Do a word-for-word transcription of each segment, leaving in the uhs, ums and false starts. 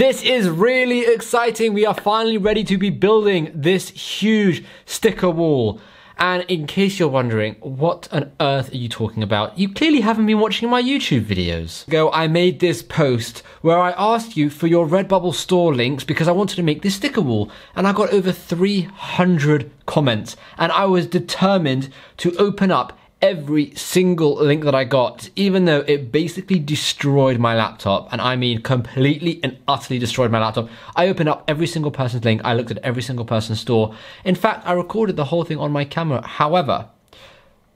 This is really exciting. We are finally ready to be building this huge sticker wall. And in case you're wondering, what on earth are you talking about? You clearly haven't been watching my YouTube videos. Ago, I made this post where I asked you for your Redbubble store links because I wanted to make this sticker wall, and I got over three hundred comments, and I was determined to open up every single link that I got, even though it basically destroyed my laptop, and I mean completely and utterly destroyed my laptop. I opened up every single person's link, I looked at every single person's store. In fact, I recorded the whole thing on my camera. However,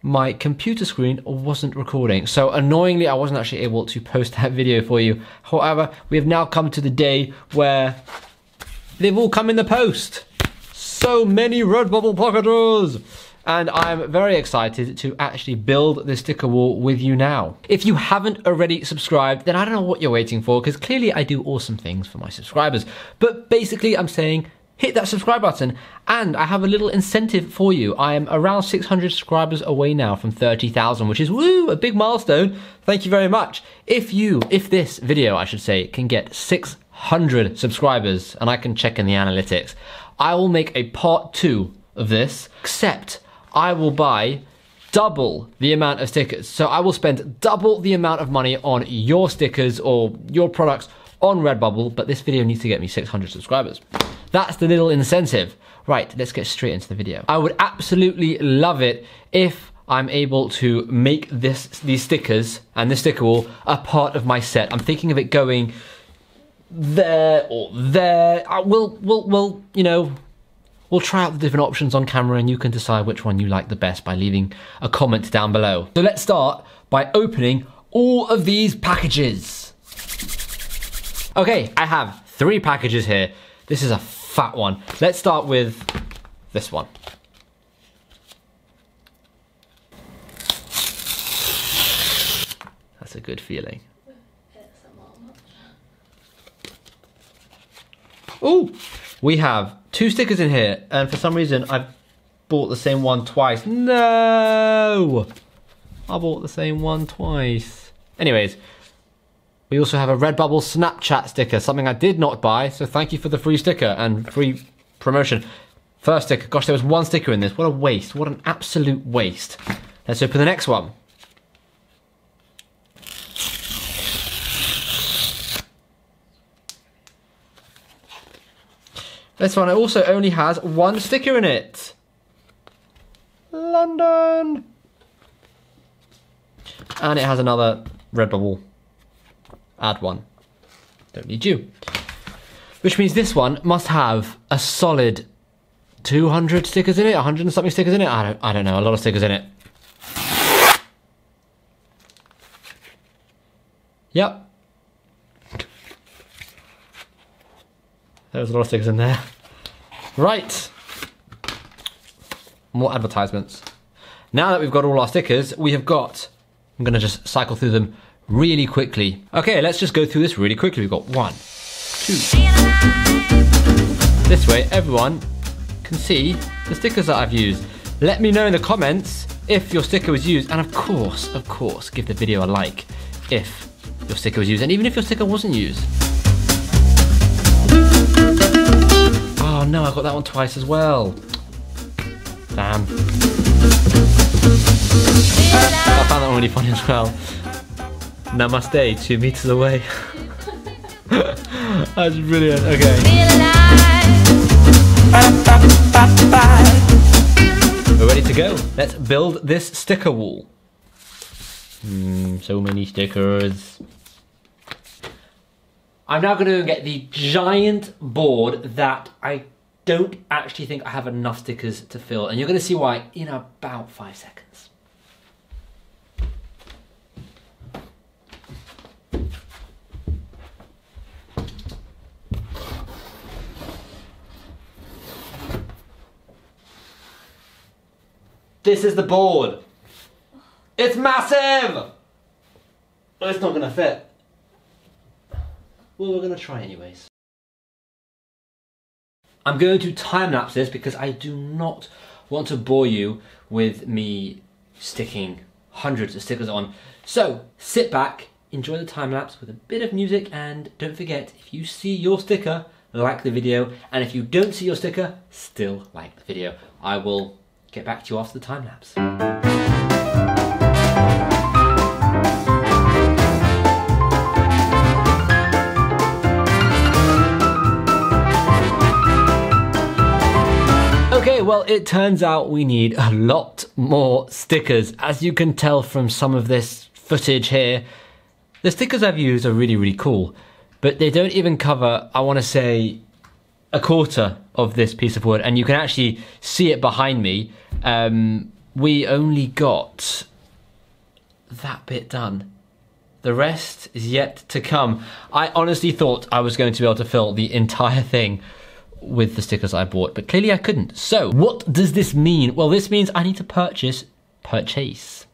my computer screen wasn't recording, so annoyingly I wasn't actually able to post that video for you. However, we have now come to the day where they've all come in the post. So many Redbubble pocketers! And I'm very excited to actually build this sticker wall with you now. If you haven't already subscribed, then I don't know what you're waiting for, because clearly I do awesome things for my subscribers. But basically I'm saying, hit that subscribe button, and I have a little incentive for you. I am around six hundred subscribers away now from thirty thousand, which is, woo, a big milestone. Thank you very much. If you, if this video, I should say, can get six hundred subscribers, and I can check in the analytics, I will make a part two of this, except I will buy double the amount of stickers. So I will spend double the amount of money on your stickers or your products on Redbubble, but this video needs to get me six hundred subscribers. That's the little incentive. Right, let's get straight into the video. I would absolutely love it if I'm able to make this these stickers and this sticker wall a part of my set. I'm thinking of it going there or there. I will, will, will, you know, we'll try out the different options on camera, and you can decide which one you like the best by leaving a comment down below. So let's start by opening all of these packages. Okay, I have three packages here. This is a fat one. Let's start with this one. That's a good feeling. Ooh, we have two stickers in here, and for some reason I've bought the same one twice. No! I bought the same one twice. Anyways, we also have a Redbubble Snapchat sticker, something I did not buy, so thank you for the free sticker and free promotion. First sticker, gosh, there was one sticker in this. What a waste, what an absolute waste. Let's open the next one. This one also only has one sticker in it. London. And it has another Redbubble. Add one. Don't need you. Which means this one must have a solid two hundred stickers in it, one hundred and something stickers in it. I don't, I don't know, a lot of stickers in it. Yep. There's a lot of stickers in there. Right. More advertisements. Now that we've got all our stickers, we have got, I'm gonna just cycle through them really quickly. Okay, let's just go through this really quickly. We've got one, two. This way, everyone can see the stickers that I've used. Let me know in the comments if your sticker was used. And of course, of course, give the video a like if your sticker was used. And even if your sticker wasn't used. Oh no, I got that one twice as well. Damn. I found that one really funny as well. Namaste, two meters away. That's brilliant, okay. We're ready to go. Let's build this sticker wall. Mm, so many stickers. I'm now going to go get the giant board that I don't actually think I have enough stickers to fill, and you're going to see why in about five seconds. This is the board. It's massive! But it's not going to fit. Well, we're going to try anyways. I'm going to time-lapse this because I do not want to bore you with me sticking hundreds of stickers on. So, sit back, enjoy the time lapse with a bit of music, and don't forget, if you see your sticker, like the video, and if you don't see your sticker, still like the video. I will get back to you after the time lapse. Okay, well, it turns out we need a lot more stickers. As you can tell from some of this footage here, the stickers I've used are really, really cool, but they don't even cover, I want to say, a quarter of this piece of wood, and you can actually see it behind me. Um, we only got that bit done. The rest is yet to come. I honestly thought I was going to be able to fill the entire thing with the stickers I bought, but clearly I couldn't. So what does this mean? Well, this means I need to purchase, purchase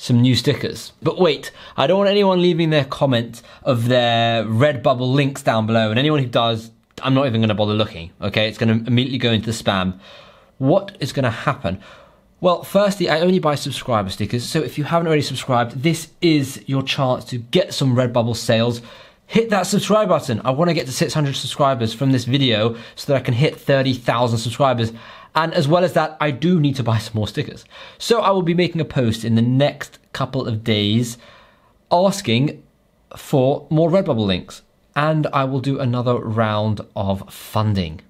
some new stickers. But wait, I don't want anyone leaving their comments of their Redbubble links down below, and anyone who does, I'm not even gonna bother looking, okay? It's gonna immediately go into the spam. What is gonna happen? Well, firstly, I only buy subscriber stickers, so if you haven't already subscribed, this is your chance to get some Redbubble sales. Hit that subscribe button. I want to get to six hundred subscribers from this video so that I can hit thirty thousand subscribers. And as well as that, I do need to buy some more stickers. So I will be making a post in the next couple of days asking for more Redbubble links. And I will do another round of funding.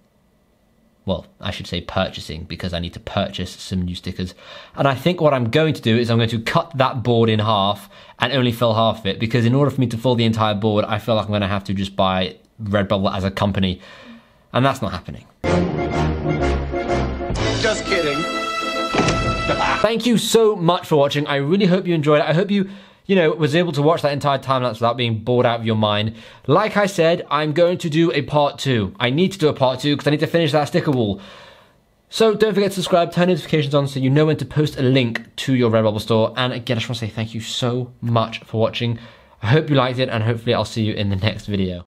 Well, I should say purchasing, because I need to purchase some new stickers. And I think what I'm going to do is I'm going to cut that board in half and only fill half of it, because in order for me to fill the entire board, I feel like I'm going to have to just buy Redbubble as a company, and that's not happening. Just kidding. Thank you so much for watching. I really hope you enjoyed it. I hope you, you know, was able to watch that entire time-lapse without being bored out of your mind. Like I said, I'm going to do a part two. I need to do a part two because I need to finish that sticker wall. So don't forget to subscribe, turn notifications on so you know when to post a link to your Redbubble store. And again, I just want to say thank you so much for watching. I hope you liked it, and hopefully I'll see you in the next video.